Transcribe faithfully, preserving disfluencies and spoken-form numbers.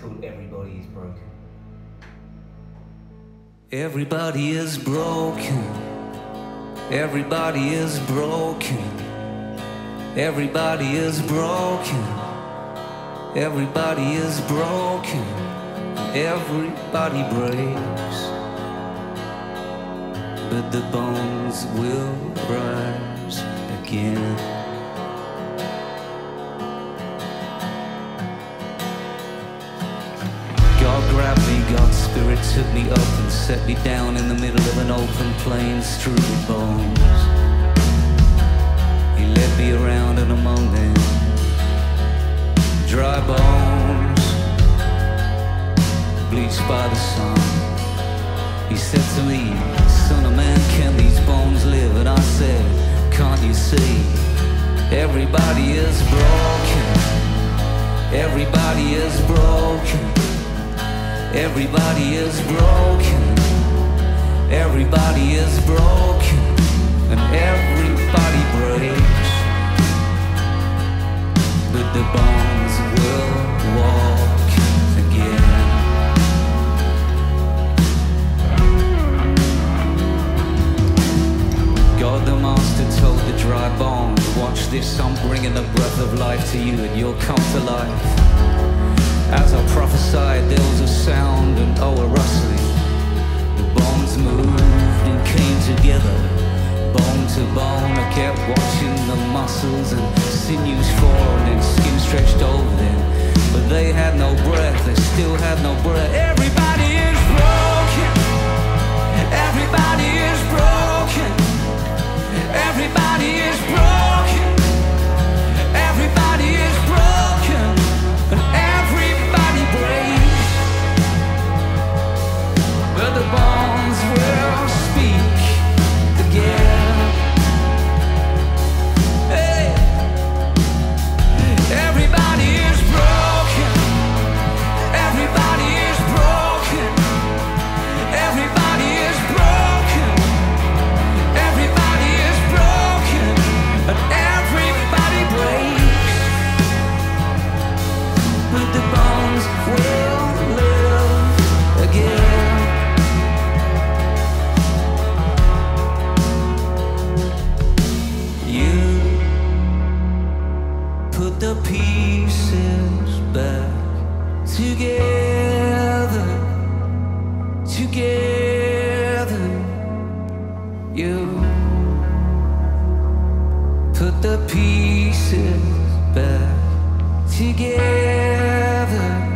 called Everybody is Broken. Everybody is broken. Everybody is broken. Everybody is broken. Everybody is broken. Everybody breaks, but the bones will rise again. Grabbed me, God's spirit took me up and set me down in the middle of an open plain strewn with bones. He led me around and among them, dry bones, bleached by the sun. He said to me, "Son of man, can these bones live?" And I said, "Can't you see? Everybody is broken. Everybody is broken. Everybody is broken. Everybody is broken. And everybody breaks, but the bones will walk again." God the Master told the dry bones, "Watch this, I'm bringing the breath of life to you, and you'll come to life." As I prophesied, there was a sound and oh, a rustling. The bones moved and came together, bone to bone. I kept watching the muscles and sinews form and skin stretched over them, but they had no breath, they still had no breath. Everybody is broken. Everybody is broken. Everybody is broken. Everybody is broken. And but the bones will speak again. Hey. Everybody is broken. Everybody is broken. Everybody is broken. Everybody is broken. And everybody breaks, but the bones will live again. The pieces back together, together. You put the pieces back together.